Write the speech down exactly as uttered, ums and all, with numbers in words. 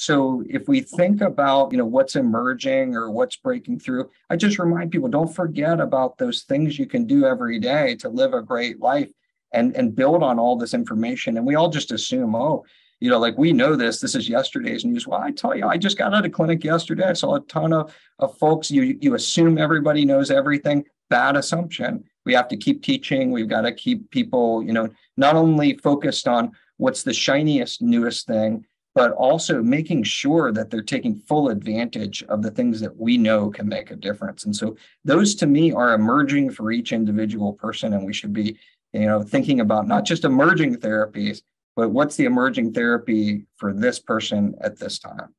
So if we think about, you know, what's emerging or what's breaking through, I just remind people, don't forget about those things you can do every day to live a great life and, and build on all this information. And we all just assume, oh, you know, like we know this, this is yesterday's news. Well, I tell you, I just got out of clinic yesterday. I saw a ton of, of folks. You, you assume everybody knows everything. Bad assumption. We have to keep teaching. We've got to keep people, you know, not only focused on what's the shiniest, newest thing, but also making sure that they're taking full advantage of the things that we know can make a difference. And so those to me are emerging for each individual person. And we should be, you know, thinking about not just emerging therapies, but what's the emerging therapy for this person at this time?